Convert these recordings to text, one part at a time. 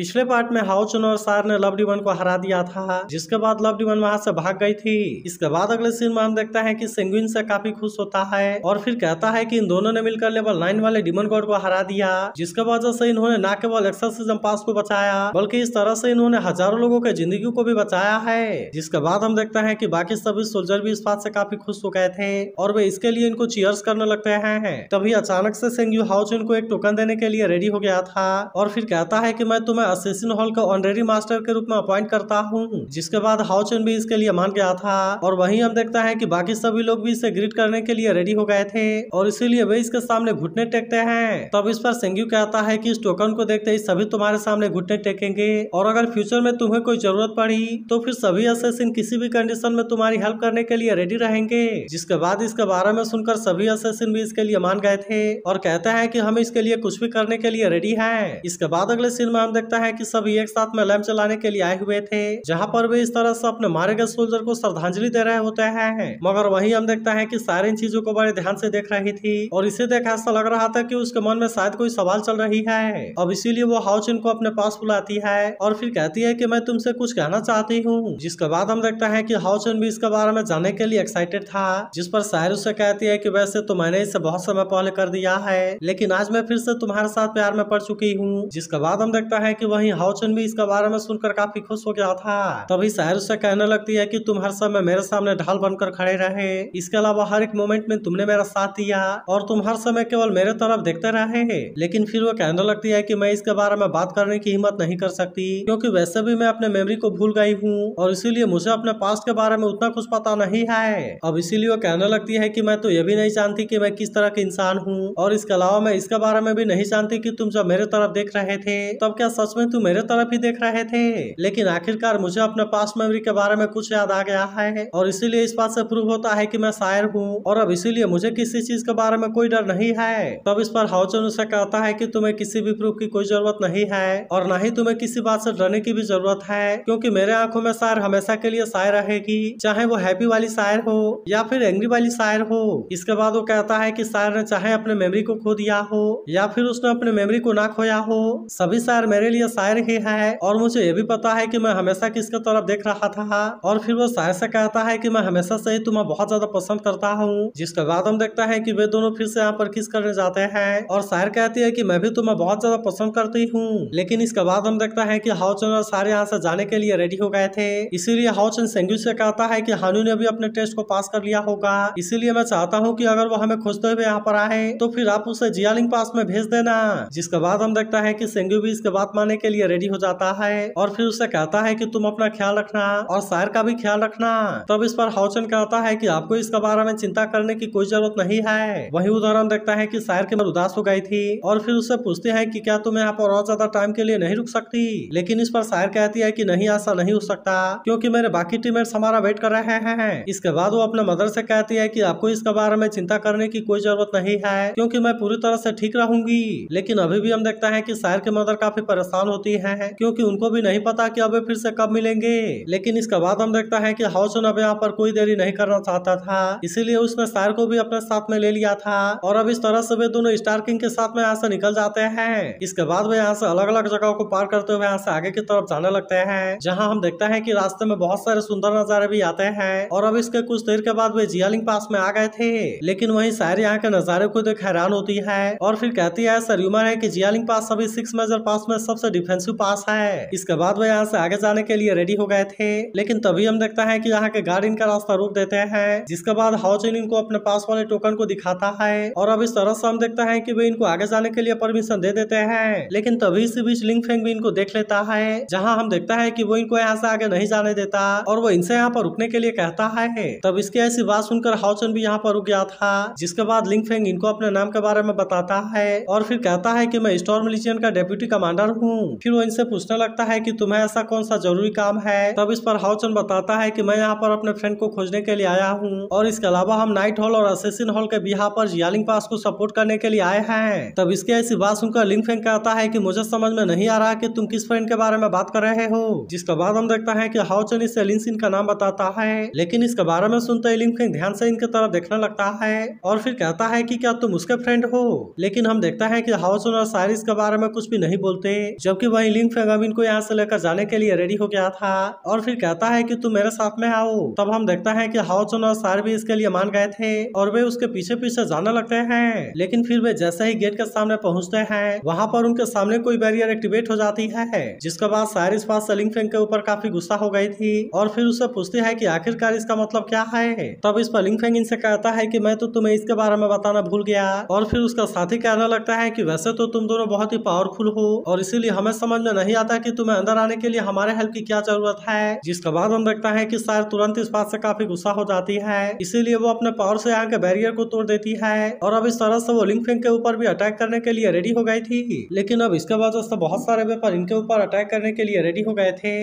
पिछले पार्ट में हाओचन और सार ने लव डिमन को हरा दिया था, जिसके बाद लव डिमन वहाँ से भाग गई थी। इसके बाद अगले सीन में हम देखता है कि सेंगुइन से काफी खुश होता है और फिर कहता है कि इन दोनों ने मिलकर लेवल 9 वाले डिमन गॉड को हरा दिया, जिसके वजह से इन्होंने न केवल एक्सोर्सिज्म पास को बचाया बल्कि इस तरह से इन्होंने हजारों लोगों के जिंदगी को भी बचाया है। जिसके बाद हम देखते हैं कि बाकी सभी सोल्जर भी इस बात से काफी खुश हो गए थे और वे इसके लिए इनको चीयर्स करने लगते हैं। तभी अचानक से सेंगयू हाओचन को एक टोकन देने के लिए रेडी हो गया था और फिर कहता है कि मैं तुम्हें असेसिन हॉल का ऑनरेरी मास्टर के रूप में अपॉइंट करता हूँ, जिसके बाद हाओचन भी इसके लिए मान गया था। और वहीं हम देखता है कि बाकी सभी लोग भी इसे ग्रीट करने के लिए रेडी हो गए थे और इसीलिए वे इसके सामने घुटने टेकते हैं। तब इस पर सेंगयू कहता है कि इस टोकन को देखते ही सभी तुम्हारे सामने घुटने टेकेंगे और अगर फ्यूचर में तुम्हें कोई जरूरत पड़ी तो फिर सभी असेसिन किसी भी कंडीशन में तुम्हारी हेल्प करने के लिए रेडी रहेंगे। जिसके बाद इसके बारे में सुनकर सभी असेसिन भी इसके लिए मान गए थे और कहता है कि हम इसके लिए कुछ भी करने के लिए रेडी हैं। इसके बाद अगले सीन में हम देखता है कि सभी एक साथ में लैंप चलाने के लिए आए हुए थे, जहां पर वे इस तरह से अपने मारे गए सोल्जर को श्रद्धांजलि दे रहे होते हैं। मगर वहीं हम देखता है कि सारी इन चीजों को बड़े ध्यान से देख रही थी और इसे देखा ऐसा लग रहा था कि उसके मन में शायद कोई सवाल चल रही है। अब इसीलिए वो हाओचन को अपने पास बुलाती है और फिर कहती है कि मैं तुमसे कुछ कहना चाहती हूँ। जिसके बाद हम देखता है कि हाओचन भी इसके बारे में जानने के लिए एक्साइटेड था, जिस पर सायर उससे कहती है कि वैसे तो मैंने इसे बहुत समय पहले कर दिया है लेकिन आज मैं फिर से तुम्हारे साथ प्यार में पड़ चुकी हूँ। जिसके बाद हम देखता है कि वहीं हाओचन भी इसके बारे में सुनकर काफी खुश हो गया था। तभी सायर उससे कहने लगती है कि तुम हर समय मेरे सामने ढाल बनकर खड़े रहे, इसके अलावा हर एक मोमेंट में तुमने मेरा साथ दिया और तुम हर समय केवल मेरे तरफ देखते रहे। लेकिन फिर वो कहने लगती है कि मैं इसके बारे में बात करने की हिम्मत नहीं कर सकती क्योंकि वैसे भी मैं अपने मेमोरी को भूल गई हूँ और इसीलिए मुझे अपने पास्ट के बारे में उतना कुछ पता नहीं है। अब इसीलिए वो कहने लगती है कि मैं तो ये भी नहीं जानती कि मैं किस तरह के इंसान हूँ और इसके अलावा मैं इसके बारे में भी नहीं जानती कि तुम जब मेरे तरफ देख रहे थे तब क्या सच में तुम मेरे तरफ ही देख रहे थे। लेकिन आखिरकार मुझे अपने पास्ट मेमोरी के बारे में कुछ याद आ गया है और इसीलिए इस बात से प्रूव होता है कि मैं शायर हूँ और अब इसीलिए मुझे किसी चीज के बारे में कोई डर नहीं है। तब इस पर हाओचन उससे कहता है कि तुम्हें किसी भी प्रूफ की कोई जरूरत नहीं है और न ही तुम्हें किसी बात से डरने की भी जरूरत है क्योंकि मेरे आंखों में शायर हमेशा के लिए शायर रहेगी, चाहे वो हैप्पी वाली शायर हो या फिर एंग्री वाली शायर हो। इसके बाद वो कहता है कि शायर ने चाहे अपने मेमोरी को खो दिया हो या फिर उसने अपने मेमोरी को ना खोया हो, सभी शायर मेरे लिए शायर ही है और मुझे ये भी पता है कि मैं हमेशा किसके तरफ देख रहा था। और फिर वो शायर से कहता है कि मैं हमेशा से ही तुम्हें बहुत ज्यादा पसंद करता हूँ। जिसके बाद हम देखता है कि वे दोनों फिर से यहाँ पर किस करने जाते हैं और शायर कहती है कि मैं भी तुम्हें बहुत ज्यादा पसंद करती हूँ। लेकिन इसके बाद हम देखता है कि हाओचन और सारे यहाँ से जाने के लिए रेडी हो गए थे, इसीलिए हाओचन सेंगयू से कहता है कि हानू ने भी अपने टेस्ट को पास कर लिया होगा, इसीलिए मैं चाहता हूँ कि अगर वो हमें खोजते हुए यहाँ पर आए तो फिर आप उसे जियालिंग पास में भेज देना। जिसके बाद हम देखता है कि सेंगयू भी इसके बात मानने के लिए रेडी हो जाता है और फिर उससे कहता है कि तुम अपना ख्याल रखना और शायर का भी ख्याल रखना। तब इस पर हाओचन कहता है कि आपको इसके बारे में चिंता करने की कोई जरूरत नहीं है। वहीं उधर हम देखता है कि शायर के मन उदास हो गई थी और फिर उससे पूछती है कि क्या तुम यहाँ पर और ज्यादा टाइम के लिए नहीं रुक सकती। लेकिन इस पर शायर कहती है कि नहीं, ऐसा नहीं हो सकता क्योंकि मेरे बाकी टीममेट्स हमारा वेट कर रहे हैं। इसके बाद वो अपने मदर से कहती है कि आपको इसके बारे में चिंता करने की कोई जरूरत नहीं है क्योंकि मैं पूरी तरह से ठीक रहूंगी। लेकिन अभी भी हम देखता है कि शायर के मदर काफी परेशान होती है क्योंकि उनको भी नहीं पता कि अब फिर से कब मिलेंगे। लेकिन इसके बाद हम देखता है कि हाओचन अब यहाँ पर कोई देरी नहीं करना चाहता था, इसीलिए उसने शायर को भी अपने साथ में ले लिया था और अब इस तरह से वे दोनों स्टार किंग के साथ में यहाँ से निकल जाते हैं। इसके बाद वे यहाँ से अलग अलग जगहों को पार करते हुए यहाँ से आगे की तरफ जाने लगते हैं, जहाँ हम देखते हैं कि रास्ते में बहुत सारे सुंदर नजारे भी आते हैं और अब इसके कुछ देर के बाद वे जियालिंग पास में आ गए थे। लेकिन वहीं शायर यहाँ के नजारे को देख हैरान होती है और फिर कहती है ऐसा र्यूमर है कि जियालिंग पास सभी 6 मेजर पास में सबसे डिफेंसिव पास है। इसके बाद वे यहाँ से आगे जाने के लिए रेडी हो गए थे, लेकिन तभी हम देखता है की यहाँ के गार्ड इनका रास्ता रोक देते हैं। जिसके बाद हाओचन इनको अपने पास वाले टोकन को दिखाता है और अब इस तरह से हम देखता है कि वे इनको आगे जाने के लिए परमिशन दे देते हैं। लेकिन तभी इसी बीच लिंगफेंग भी इनको देख लेता है, जहां हम देखता है कि वो इनको यहाँ से आगे नहीं जाने देता और वो इनसे यहाँ पर रुकने के लिए कहता है। तब इसकी ऐसी बात सुनकर हाओचन भी यहाँ पर रुक गया था। जिसके बाद लिंगफेंग इनको अपने नाम के बारे में बताता है और फिर कहता है कि मैं स्टॉर्म लीजियन का डेप्यूटी कमांडर हूँ। फिर वो इनसे पूछने लगता है कि तुम्हें ऐसा कौन सा जरूरी काम है। तब इस पर हाओचन बताता है कि मैं यहाँ पर अपने फ्रेंड को खोजने के लिए आया हूँ और इसके अलावा हम नाइट हॉल और असेसिन हॉल के बिहा पर जियालिंग पास को सपोर्ट करने के लिए आए हैं। तब इसकी ऐसी बात सुनकर लिंगफेंग कहता है कि मुझे समझ में नहीं आ रहा कि तुम किस फ्रेंड के बारे में बात कर रहे हो। जिसके बाद हम देखता है कि हाओचन इससे लिनसिन का नाम बताता है, लेकिन इसके बारे में सुनते ही लिंगफेंग ध्यान से इनके तरफ देखने लगता है और फिर कहता है कि क्या तुम उसके फ्रेंड हो। लेकिन हम देखता है कि हाओचन और साइरिस के बारे में कुछ भी नहीं बोलते। जबकि वही लिंक फेंगामिन को यहाँ से लेकर जाने के लिए रेडी हो गया था और फिर कहता है कि तुम मेरे साथ में आओ। तब हम देखता है कि हाओचुन और सार भी इसके लिए मान गए थे और वे उसके पीछे पीछे जाने लगते हैं, लेकिन फिर वे जैसे ही गेट के सामने पहुँचते हैं वहाँ पर उनके सामने कोई बैरियर एक्टिवेट हो जाती है, जिसके बाद सार इस बात से लिंक फेंग के ऊपर काफी गुस्सा हो गई थी और फिर उसे पूछती है कि आखिरकार इसका मतलब क्या है। तब इस पर लिंक फेंग इनसे कहता है कि मैं तो तुम्हें इसके बारे में बताना भूल गया, और फिर उसका साथी कहने लगता है कि वैसे तो तुम दोनों बहुत ही पावरफुल हो और इसीलिए हमें समझ में नहीं आता कि तुम्हें अंदर आने के लिए हमारे हेल्प की क्या जरूरत है। जिसके बाद हम देखता है कि सार तुरंत इस बात से काफी गुस्सा हो जाती है, इसीलिए वो अपने पावर से यहाँ के बैरियर को तोड़ देती है और अब इस तरह से वो लिंक फेंग के ऊपर भी अटैक करने के लिए रेडी हो गई थी। लेकिन अब इसके वजह से बहुत सारे वेपन इनके ऊपर अटैक करने के लिए रेडी हो गए थे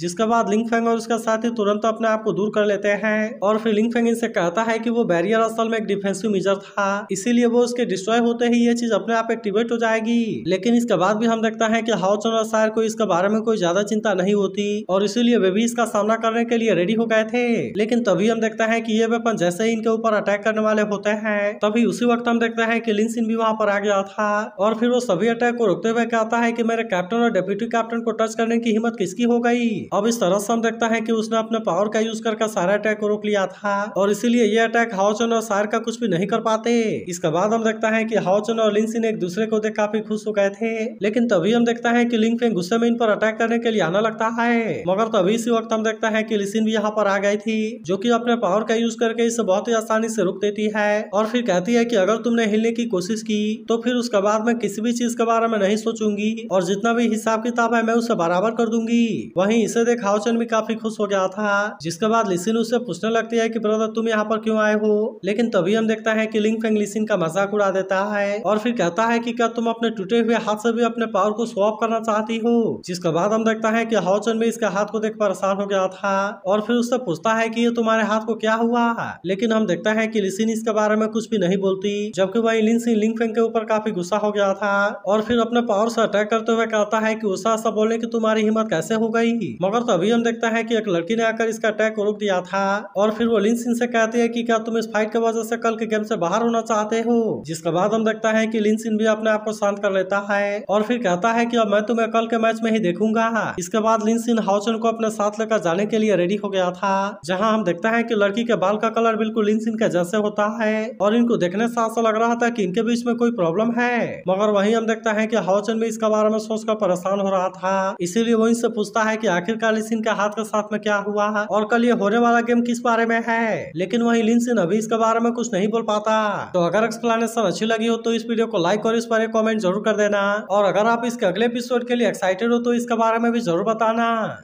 जिसके बाद लिंक फेंग और उसका साथी तुरंत अपने आप को दूर कर लेते हैं और फिर लिंक फेंग इनसे कहता है कि वो बैरियर असल में एक डिफेंसिव मेजर था, इसीलिए वो उसके डिस्ट्रॉय होते ही ये चीज अपने आप एक्टिवेट हो जाएगी। लेकिन इसके बाद भी हम देखता है कि हाओचुन और सार को इसके बारे में कोई ज्यादा चिंता नहीं होती और इसीलिए वे भी इसका सामना करने के लिए रेडी हो गए थे। लेकिन तभी हम देखता है कि ये वेपन जैसे ही इनके ऊपर अटैक करने वाले होते हैं तभी उसी वक्त हम देखता है कि लिन सिन भी वहाँ पर आ गया था और फिर वो सभी अटैक को रोकते हुए कहता है कि मेरे कैप्टन और डिप्टी कैप्टन को टच करने की हिम्मत किसकी हो गई। अब इस तरह से हम देखता है कि उसने अपने पावर का यूज करके सारा अटैक को रोक लिया था और इसीलिए ये अटैक हाओचुन और सार का कुछ भी नहीं कर पाते। इसके बाद हम देखता है कि हाओचुन और लिन सिन एक दूसरे को देख काफी खुश हो गए थे, लेकिन तभी हम देखता है कि लिंक फेंग गुस्से में इन पर अटैक करने के लिए आना लगता है, मगर तभी इसी वक्त हम देखता है कि लिन सिन भी यहाँ पर आ गई थी जो की अपने पावर का यूज करके इसे बहुत ही आसानी से रोक देती है और फिर कहती है कि अगर तुमने हिलने की कोशिश की तो फिर उसके बाद मैं किसी भी चीज के बारे में नहीं सोचूंगी और जितना भी हिसाब किताब है मैं उसे बराबर कर दूंगी। वहीं इसे देख हाओचुन भी काफी खुश हो गया था, जिसके बाद लिन सिन उससे पूछने लगती है कि ब्रदर तुम यहाँ पर क्यों आए हो। लेकिन तभी हम देखता है कि लिंक फेंग लिन सिन का मजाक उड़ा देता है और फिर कहता है कि क्या तुम अपने टूटे हुए हाथ से भी अपने पावर को शो ऑफ करना चाहती हो। जिसके बाद हम देखता है कि हाओचुन भी इसके हाथ को देख परेशान हो गया था और फिर उससे पूछता है कि ये तुम्हारे हाथ को क्या हुआ। लेकिन हम देखता है कि लिन सिन इसके बारे में कुछ भी नहीं बोलती, जबकि वही लिन सिन लिंक फेंग के ऊपर काफी गुस्सा हो गया था और फिर अपने पावर से अटैक करते हुए कहता है कि उसे ऐसा बोलने की तुम्हारी हिम्मत कैसे हो गई। मगर तभी हम देखता है कि एक लड़की ने आकर इसका अटैक को रोक दिया था और फिर वो लिन सिन से कहती है कि क्या तुम इस फाइट के वजह से कल के गेम से बाहर होना चाहते हो। जिसके बाद हम देखता है कि लिन सिन भी अपने आप को शांत कर लेता है और फिर कहता है कि अब मैं तुम्हें कल के मैच में ही देखूंगा। इसके बाद लिन सिन हाओचुन को अपने साथ लेकर जाने के लिए रेडी हो गया था, जहाँ हम देखता है कि लड़की के बाल का कलर बिल्कुल लिन सिन के जैसे होता है और इनको देखने से ऐसा लग रहा था कि इनके बीच में कोई प्रॉब्लम है। मगर वहीं हम देखता है कि हाओचुन भी इसके बारे में सोचकर परेशान हो रहा था, इसीलिए वो इनसे पूछता है कि आखिरकार लिन सिन के हाथ के साथ में क्या हुआ और कल ये होने वाला गेम किस बारे में है। लेकिन वहीं लिन सिन अभी इसके बारे में कुछ नहीं बोल पाता। तो अगर एक्सप्लेनेशन अच्छी लगी हो तो इस वीडियो को लाइक और इस पर एक कमेंट जरूर कर देना और अगर आप इसके अगले एपिसोड के लिए एक्साइटेड हो तो इसके बारे में भी जरूर बताना।